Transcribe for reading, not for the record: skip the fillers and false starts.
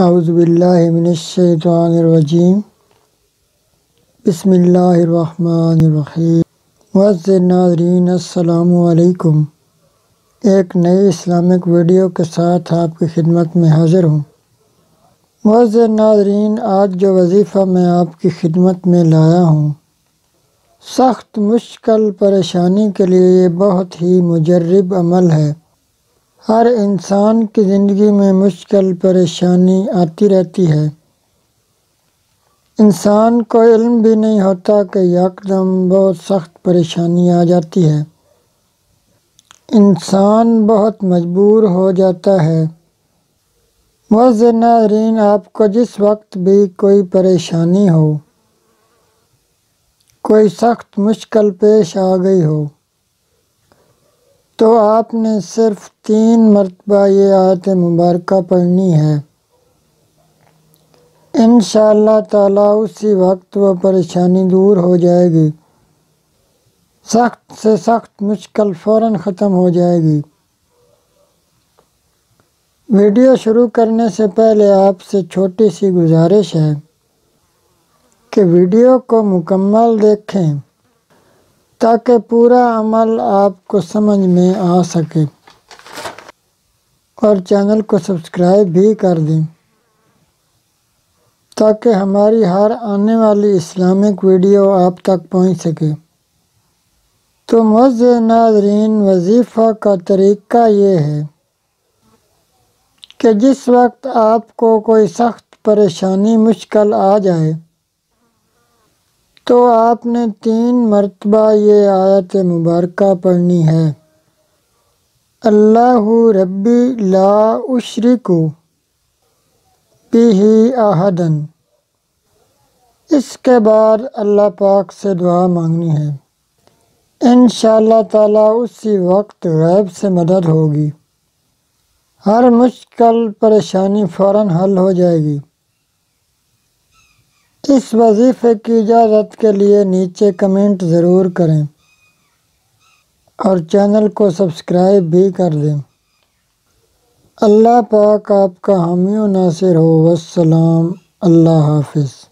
औज़ुबिल्लाहिमिनश्शैतानिर्रजीम बिस्मिल्लाहिर्रहमानिर्रहीम। मुअज़्ज़िज़ नाज़रीन अस्सलामुअलैकुम। एक नई इस्लामिक वीडियो के साथ आपकी खिदमत में हाज़िर हूँ। मुअज़्ज़िज़ नाज़रीन, आज जो वजीफ़ा मैं आपकी खिदमत में लाया हूँ, सख्त मुश्किल परेशानी के लिए ये बहुत ही मुजर्रब अमल है। हर इंसान की ज़िंदगी में मुश्किल परेशानी आती रहती है। इंसान को इल्म भी नहीं होता कि यकदम बहुत सख्त परेशानी आ जाती है। इंसान बहुत मजबूर हो जाता है। मुअज़्ज़िज़ नाज़रीन, आपको जिस वक्त भी कोई परेशानी हो, कोई सख्त मुश्किल पेश आ गई हो, तो आपने सिर्फ़ 3 मरतबा ये आयत मुबारक पढ़नी है। इंशाअल्लाह ताला उसी वक्त वह परेशानी दूर हो जाएगी। सख्त से सख्त मुश्किल फ़ौरन ख़त्म हो जाएगी। वीडियो शुरू करने से पहले आपसे छोटी सी गुजारिश है कि वीडियो को मुकम्मल देखें ताकि पूरा अमल आपको समझ में आ सके, और चैनल को सब्सक्राइब भी कर दें ताकि हमारी हर आने वाली इस्लामिक वीडियो आप तक पहुंच सके। तो मुअज़्ज़िज़ नाज़रीन, वजीफ़ा का तरीक़ा ये है कि जिस वक्त आपको कोई सख्त परेशानी मुश्किल आ जाए तो आपने 3 मरतबा ये आयत मुबारक पढ़नी है। अल्लाहु रब्बी ला उश्रिकु बिही अहदन। इसके बाद अल्लाह पाक से दुआ मांगनी है। इंशाअल्लाह ताला उसी वक्त गैब से मदद होगी। हर मुश्किल परेशानी फ़ौरन हल हो जाएगी। इस वजीफ़े की इजाज़त के लिए नीचे कमेंट ज़रूर करें और चैनल को सब्सक्राइब भी कर दें। अल्लाह पाक आपका हामी और नासिर हो। वस्सलाम, अल्लाह हाफिज़।